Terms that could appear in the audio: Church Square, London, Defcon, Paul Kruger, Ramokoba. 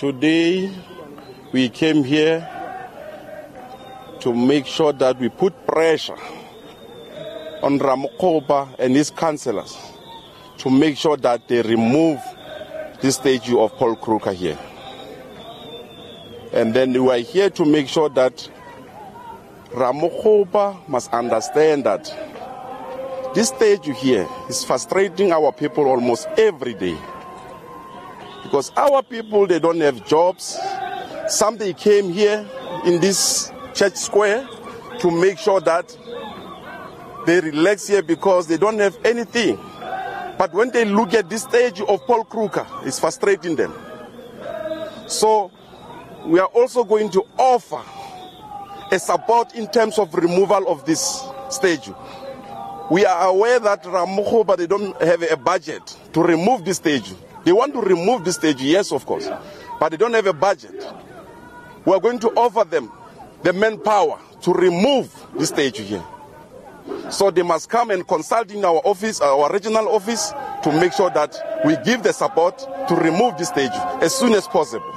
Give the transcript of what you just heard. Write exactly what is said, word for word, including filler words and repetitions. Today, we came here to make sure that we put pressure on Ramokoba and his councillors to make sure that they remove this statue of Paul Kruger here. And then we are here to make sure that Ramokoba must understand that this statue here is frustrating our people almost every day. Because our people, they don't have jobs. Some they came here in this Church Square to make sure that they relax here because they don't have anything. But when they look at this statue of Paul Kruger, it's frustrating them. So we are also going to offer a support in terms of removal of this statue. We are aware that Ramokoba, they don't have a budget to remove this statue. They want to remove this statue, yes, of course, but they don't have a budget. We are going to offer them the manpower to remove this statue here. So they must come and consult in our office, our regional office, to make sure that we give the support to remove this statue as soon as possible.